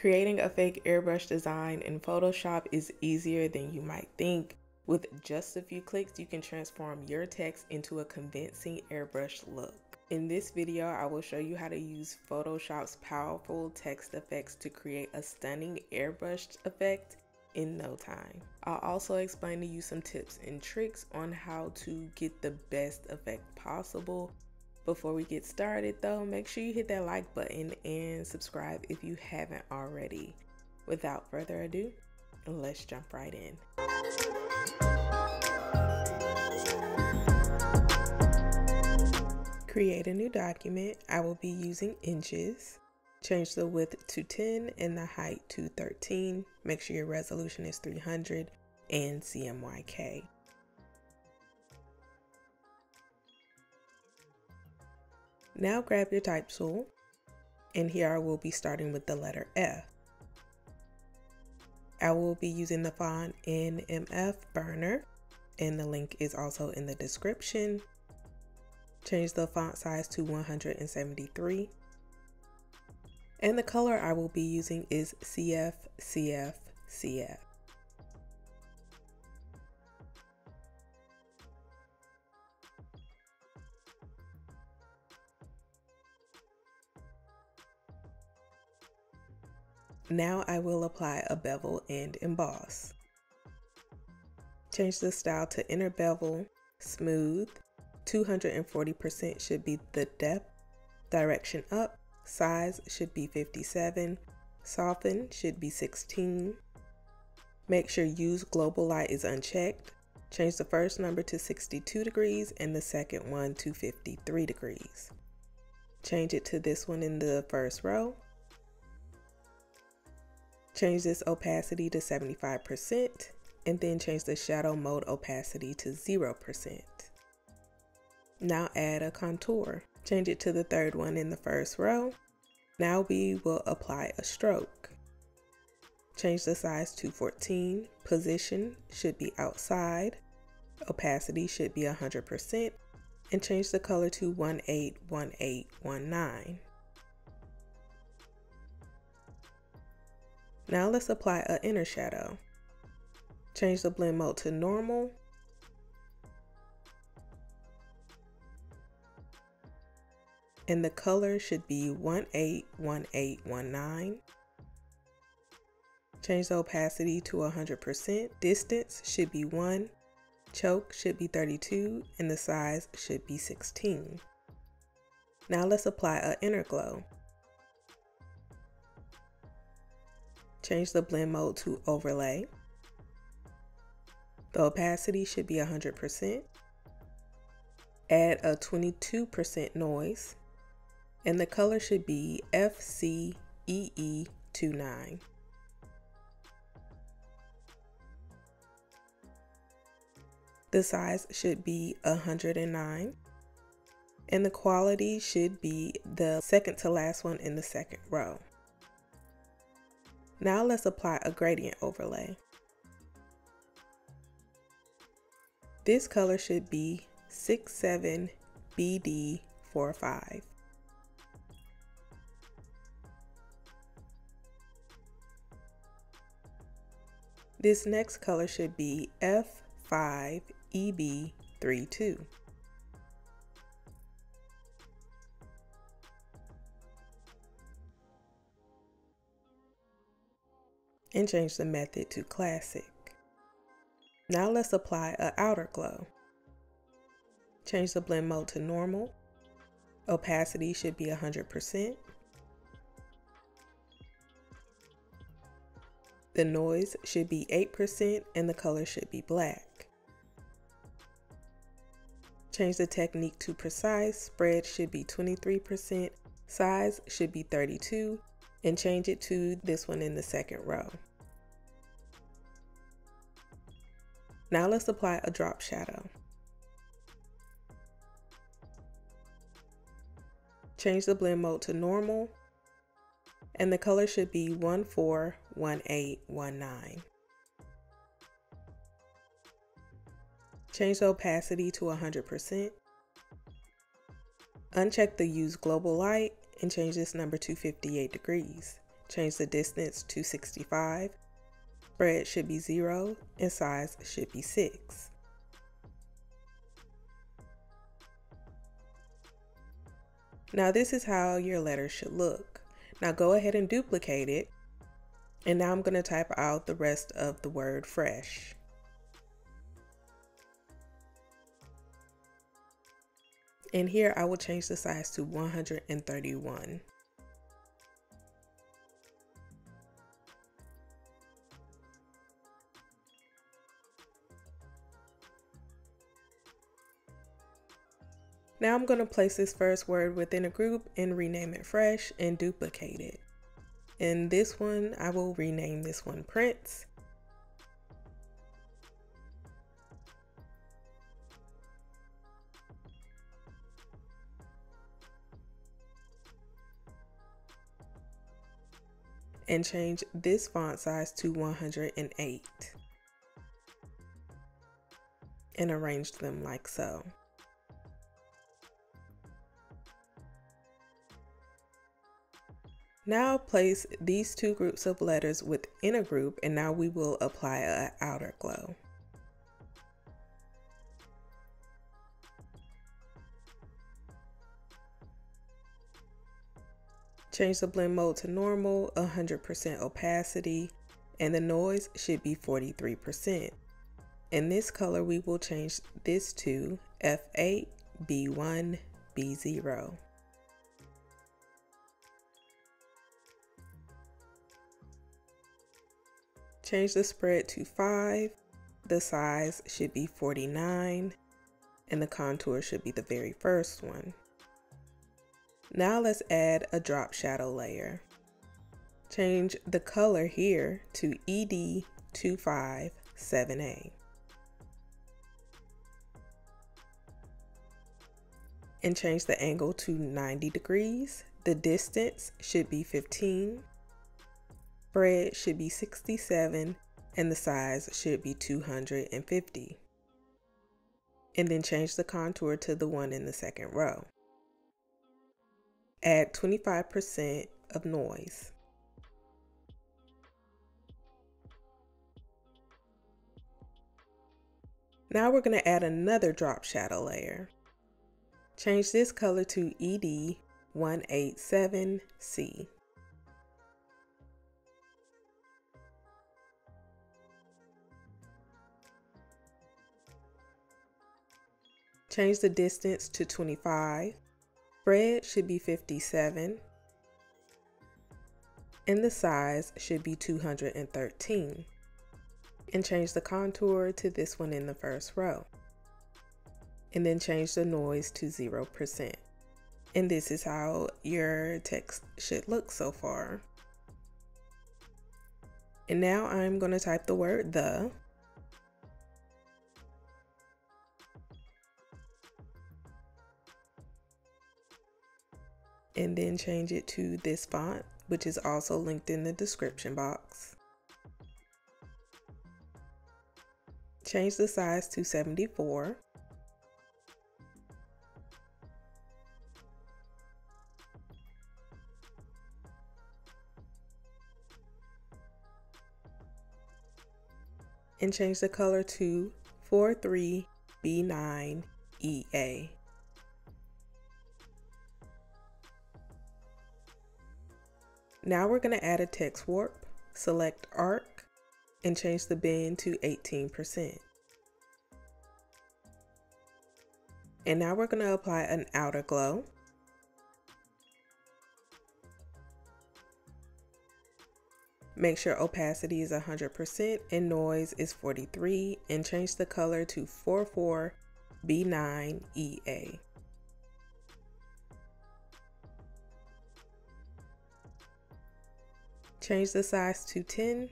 Creating a fake airbrush design in Photoshop is easier than you might think. With just a few clicks, you can transform your text into a convincing airbrush look. In this video, I will show you how to use Photoshop's powerful text effects to create a stunning airbrushed effect in no time. I'll also explain to you some tips and tricks on how to get the best effect possible. Before we get started though, make sure you hit that like button and subscribe if you haven't already. Without further ado, let's jump right in. Create a new document. I will be using inches. Change the width to 10 and the height to 13. Make sure your resolution is 300 and CMYK. Now grab your type tool, and here I will be starting with the letter F. I will be using the font NMF Burner, and the link is also in the description. Change the font size to 173. And the color I will be using is CF, CF, CF. Now I will apply a bevel and emboss. Change the style to inner bevel, smooth, 240% should be the depth, direction up, size should be 57, soften should be 16. Make sure use global light is unchecked. Change the first number to 62 degrees and the second one to 53 degrees. Change it to this one in the first row. Change this opacity to 75% and then change the shadow mode opacity to 0%. Now add a contour. Change it to the third one in the first row. Now we will apply a stroke. Change the size to 14. Position should be outside. Opacity should be 100% and change the color to 181819. Now let's apply an inner shadow. Change the blend mode to normal. And the color should be 181819. Change the opacity to 100%. Distance should be 1. Choke should be 32 and the size should be 16. Now let's apply an inner glow. Change the blend mode to overlay. The opacity should be 100%. Add a 22% noise. And the color should be FCEE29. The size should be 109. And the quality should be the second to last one in the second row. Now let's apply a gradient overlay. This color should be 67BD45. This next color should be F5EB32. And change the method to classic. Now let's apply an outer glow. Change the blend mode to normal. Opacity should be 100%. The noise should be 8% and the color should be black. Change the technique to precise. Spread should be 23%. Size should be 32. And change it to this one in the second row. Now let's apply a drop shadow. Change the blend mode to normal, and the color should be 141819. Change the opacity to 100%. Uncheck the use global light and change this number to 58 degrees. Change the distance to 65. Spread should be 0 and size should be 6. Now this is how your letter should look. Now go ahead and duplicate it. And now I'm going to type out the rest of the word fresh. And here I will change the size to 131. Now I'm going to place this first word within a group and rename it fresh and duplicate it. And this one, I will rename this one Prince. And change this font size to 108. And arrange them like so. Now place these two groups of letters within a group, and now we will apply an outer glow. Change the blend mode to normal, 100% opacity, and the noise should be 43%. In this color, we will change this to F8, B1, B0. Change the spread to 5, the size should be 49, and the contour should be the very first one. Now let's add a drop shadow layer. Change the color here to ED257A. And change the angle to 90 degrees. The distance should be 15. Spread should be 67 and the size should be 250. And then change the contour to the one in the second row. Add 25% of noise. Now we're going to add another drop shadow layer. Change this color to ED187C. Change the distance to 25, spread should be 57, and the size should be 213. And change the contour to this one in the first row. And then change the noise to 0%. And this is how your text should look so far. And now I'm going to type the word the. And then change it to this font, which is also linked in the description box. Change the size to 74. And change the color to 43B9EA. Now we're going to add a text warp, select arc, and change the bend to 18%. And now we're going to apply an outer glow. Make sure opacity is 100% and noise is 43, and change the color to 44B9EA. Change the size to 10.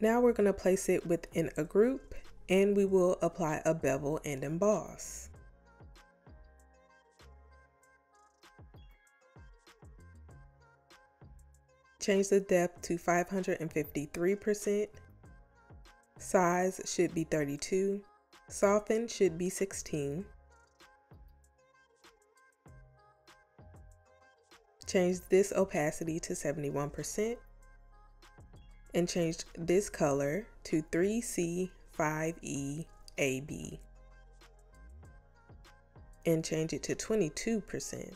Now we're going to place it within a group and we will apply a bevel and emboss. Change the depth to 553%. Size should be 32. Soften should be 16. Change this opacity to 71% and change this color to 3C5EAB and change it to 22%.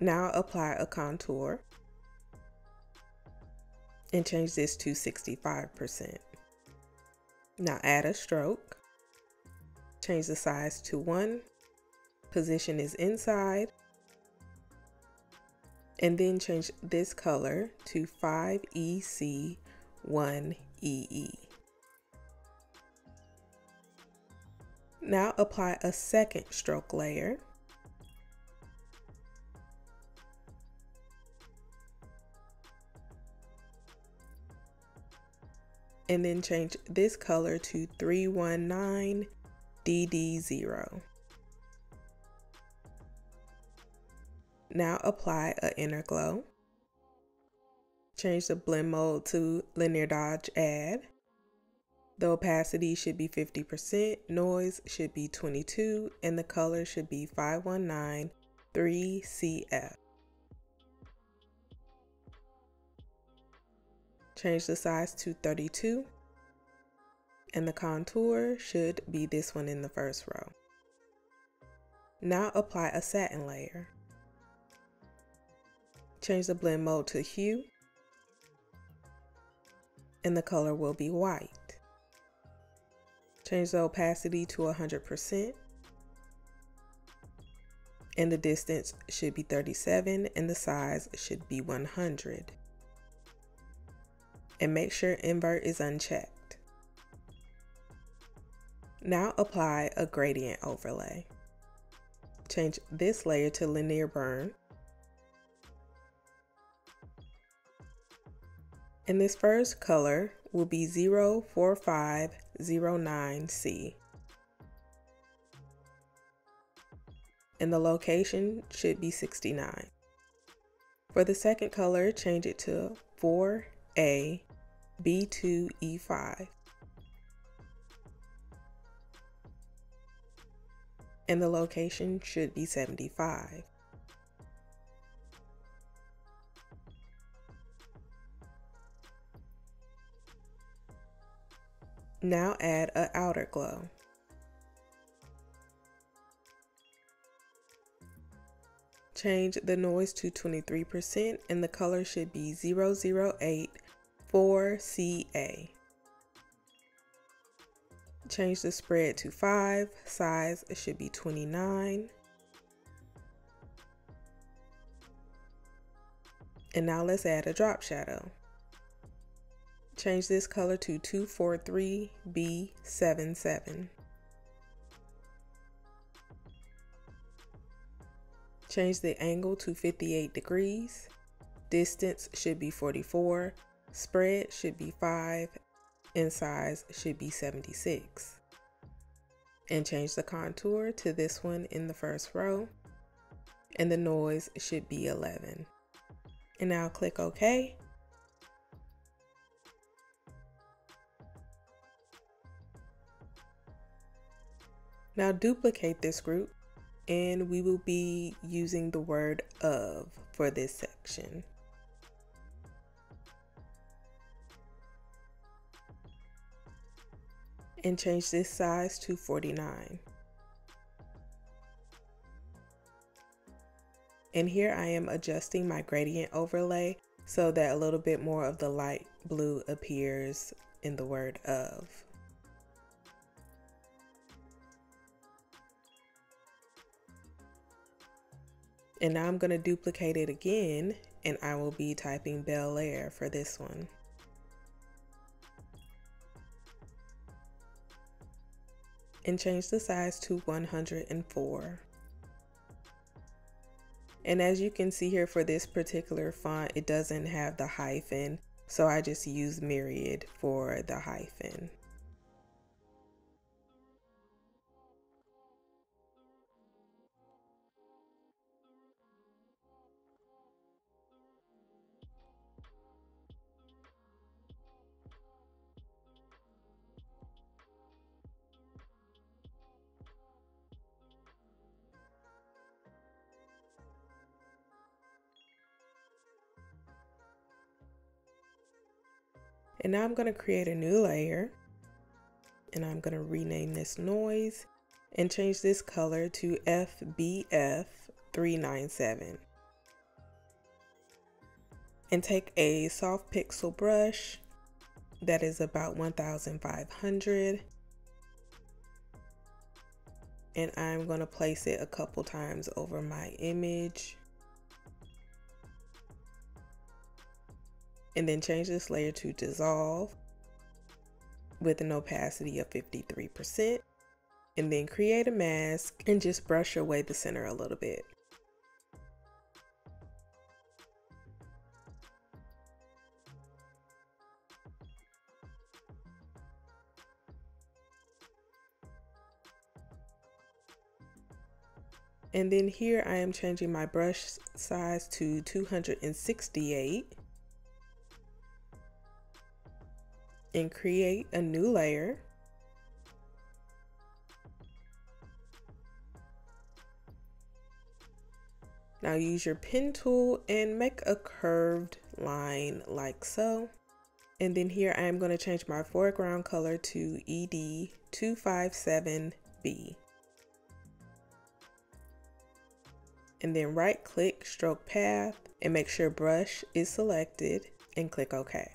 Now apply a contour and change this to 65%. Now add a stroke, change the size to 1, position is inside, and then change this color to 5EC1EE. Now apply a second stroke layer. And then change this color to 319DD0. Now apply an inner glow. Change the blend mode to linear dodge add. The opacity should be 50%, noise should be 22, and the color should be 5193CF. Change the size to 32, and the contour should be this one in the first row. Now apply a satin layer. Change the blend mode to hue, and the color will be white. Change the opacity to 100%, and the distance should be 37, and the size should be 100. And make sure invert is unchecked. Now apply a gradient overlay. Change this layer to linear burn. And this first color will be 04509C. And the location should be 69. For the second color, change it to 4AB2E5. And the location should be 75. Now add an outer glow. Change the noise to 23% and the color should be 0084CA. Change the spread to 5, size should be 29. And now let's add a drop shadow. Change this color to 243B77. Change the angle to 58 degrees. Distance should be 44. Spread should be 5. And size should be 76. And change the contour to this one in the first row. And the noise should be 11. And now click OK. Now duplicate this group, and we will be using the word "of" for this section. And change this size to 49. And here I am adjusting my gradient overlay so that a little bit more of the light blue appears in the word "of." And now I'm going to duplicate it again, and I will be typing Bel Air for this one. And change the size to 104. And as you can see here for this particular font, it doesn't have the hyphen, so I just use Myriad for the hyphen. And now I'm going to create a new layer, and I'm going to rename this noise and change this color to FBF397. And take a soft pixel brush that is about 1,500. And I'm going to place it a couple times over my image. And then change this layer to dissolve with an opacity of 53%. And then create a mask and just brush away the center a little bit. And then here I am changing my brush size to 268 and create a new layer. Now use your pen tool and make a curved line like so. And then here I am going to change my foreground color to ED257B. And then right click, stroke path, and make sure brush is selected and click OK.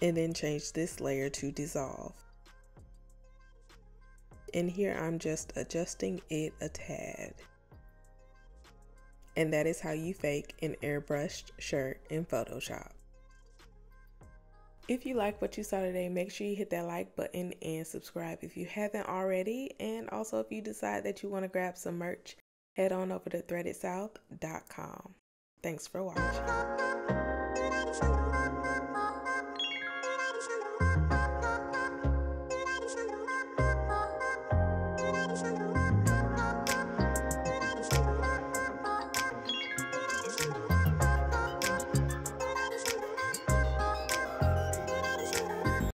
And then change this layer to dissolve. And here I'm just adjusting it a tad. And that is how you fake an airbrushed shirt in Photoshop. If you like what you saw today, make sure you hit that like button and subscribe if you haven't already. And also, if you decide that you want to grab some merch, head on over to threadedsouth.com. Thanks for watching.